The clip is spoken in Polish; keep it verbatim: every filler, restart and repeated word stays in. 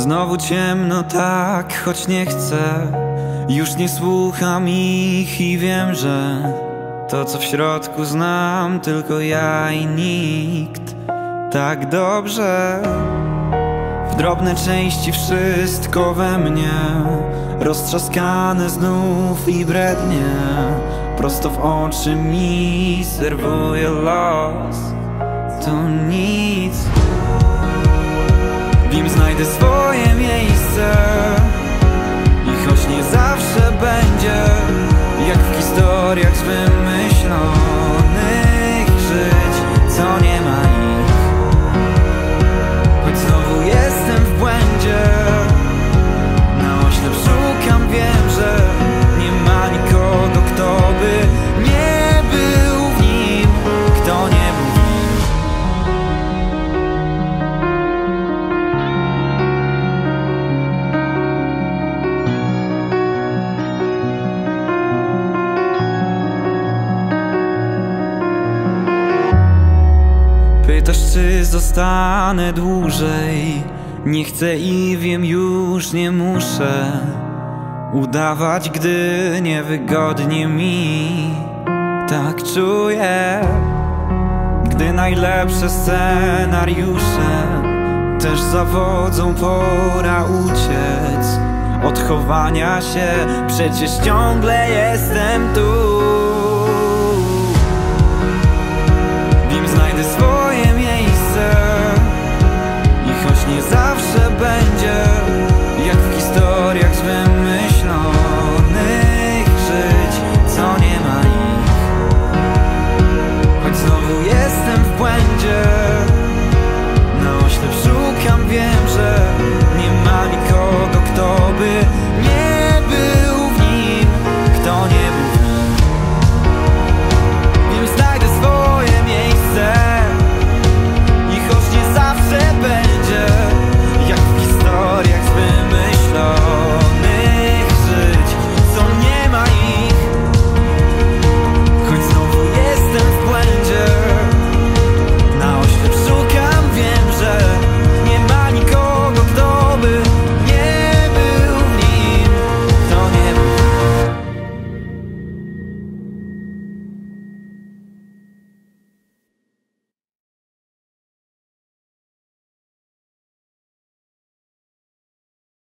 Znowu ciemno tak, choć nie chcę. Już nie słucham ich i wiem, że to, co w środku, znam tylko ja i nikt tak dobrze. W drobne części wszystko we mnie, roztrzaskane znów i brednie, prosto w oczy mi serwuje los. To nic. Wiem, znajdę swoje miejsce i choć nie zawsze będzie jak w historiach z wymyślonych żyć, co nie ma ich. Choć znowu jestem w błędzie, na oślep szukam, wiem, że nie ma nikogo, kto by nie był w nim, kto nie był. Pytasz, czy zostanę dłużej? Nie chcę i wiem, już nie muszę udawać, gdy niewygodnie mi tak czuję. Gdy najlepsze scenariusze też zawodzą, pora uciec od chowania się, przecież ciągle jestem tu. Wiem, znajdę swoje miejsce i choć nie zawsze będzie jak w historii